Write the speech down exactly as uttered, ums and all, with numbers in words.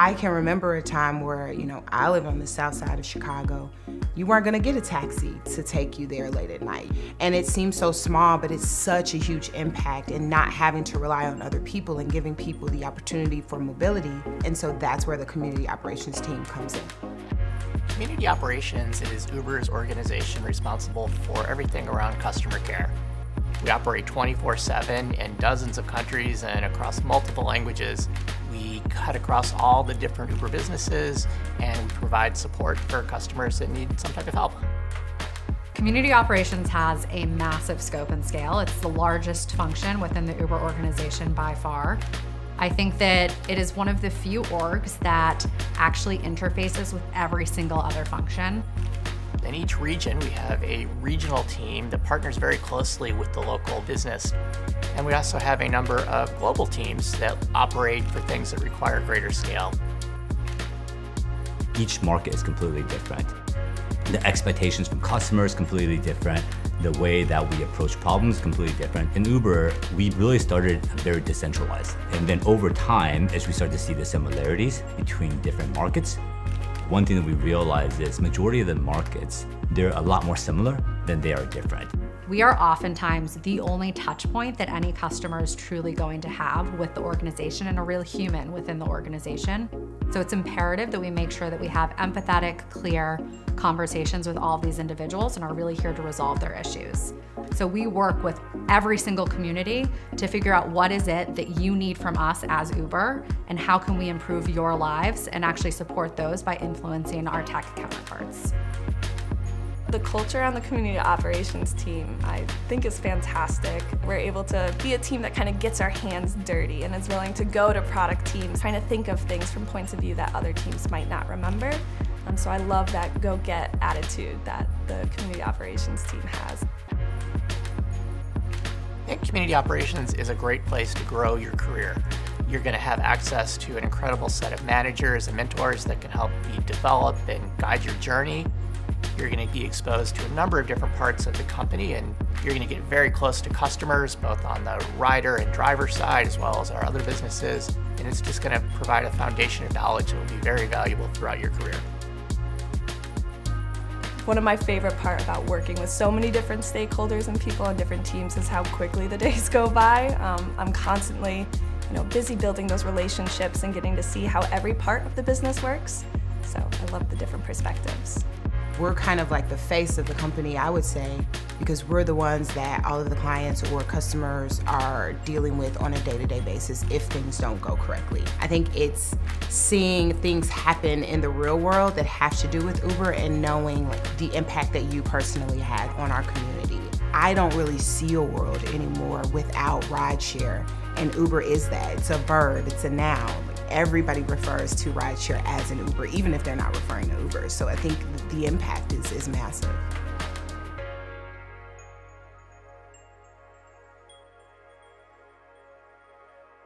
I can remember a time where, you know, I live on the south side of Chicago. You weren't gonna get a taxi to take you there late at night. And it seems so small, but it's such a huge impact, and not having to rely on other people and giving people the opportunity for mobility. And so that's where the community operations team comes in. Community operations is Uber's organization responsible for everything around customer care. We operate twenty-four seven in dozens of countries and across multiple languages. We cut across all the different Uber businesses and provide support for customers that need some type of help. Community operations has a massive scope and scale. It's the largest function within the Uber organization by far. I think that it is one of the few orgs that actually interfaces with every single other function. In each region, we have a regional team that partners very closely with the local business. And we also have a number of global teams that operate for things that require greater scale. Each market is completely different. The expectations from customers are completely different. The way that we approach problems is completely different. In Uber, we really started very decentralized. And then over time, as we start to see the similarities between different markets, one thing that we realized is majority of the markets, they're a lot more similar than they are different. We are oftentimes the only touch point that any customer is truly going to have with the organization, and a real human within the organization. So it's imperative that we make sure that we have empathetic, clear conversations with all of these individuals and are really here to resolve their issues. So we work with every single community to figure out what is it that you need from us as Uber, and how can we improve your lives and actually support those by influencing our tech counterparts. The culture on the community operations team, I think, is fantastic. We're able to be a team that kind of gets our hands dirty and is willing to go to product teams, trying to think of things from points of view that other teams might not remember. Um, so I love that go-get attitude that the community operations team has. I think community operations is a great place to grow your career. You're going to have access to an incredible set of managers and mentors that can help you develop and guide your journey. You're going to be exposed to a number of different parts of the company, and you're going to get very close to customers, both on the rider and driver side, as well as our other businesses. And it's just going to provide a foundation of knowledge that will be very valuable throughout your career. One of my favorite part about working with so many different stakeholders and people on different teams is how quickly the days go by. Um, I'm constantly, you know, busy building those relationships and getting to see how every part of the business works. So I love the different perspectives. We're kind of like the face of the company, I would say, because we're the ones that all of the clients or customers are dealing with on a day-to-day basis if things don't go correctly. I think it's seeing things happen in the real world that have to do with Uber and knowing the impact that you personally had on our community. I don't really see a world anymore without rideshare, and Uber is that. It's a verb, it's a noun. Everybody refers to rideshare as an Uber, even if they're not referring to Uber. So I think the impact is, is massive.